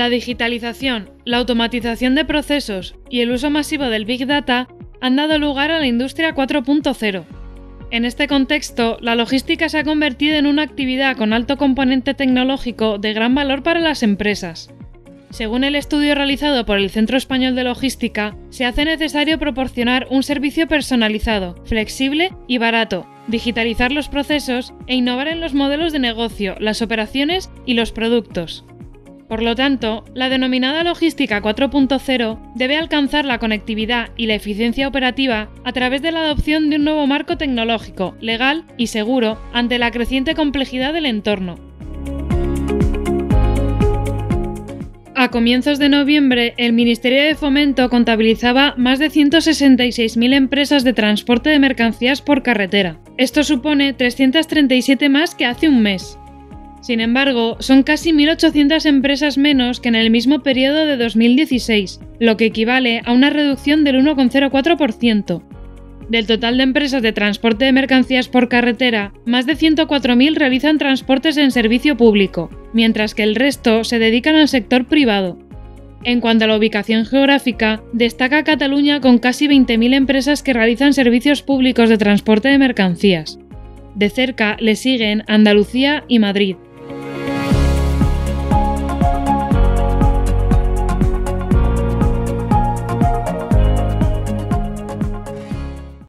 La digitalización, la automatización de procesos y el uso masivo del Big Data han dado lugar a la Industria 4.0. En este contexto, la logística se ha convertido en una actividad con alto componente tecnológico de gran valor para las empresas. Según el estudio realizado por el Centro Español de Logística, se hace necesario proporcionar un servicio personalizado, flexible y barato, digitalizar los procesos e innovar en los modelos de negocio, las operaciones y los productos. Por lo tanto, la denominada Logística 4.0 debe alcanzar la conectividad y la eficiencia operativa a través de la adopción de un nuevo marco tecnológico, legal y seguro ante la creciente complejidad del entorno. A comienzos de noviembre, el Ministerio de Fomento contabilizaba más de 166.000 empresas de transporte de mercancías por carretera. Esto supone 337 más que hace un mes. Sin embargo, son casi 1.800 empresas menos que en el mismo periodo de 2016, lo que equivale a una reducción del 1,04%. Del total de empresas de transporte de mercancías por carretera, más de 104.000 realizan transportes en servicio público, mientras que el resto se dedican al sector privado. En cuanto a la ubicación geográfica, destaca Cataluña con casi 20.000 empresas que realizan servicios públicos de transporte de mercancías. De cerca le siguen Andalucía y Madrid.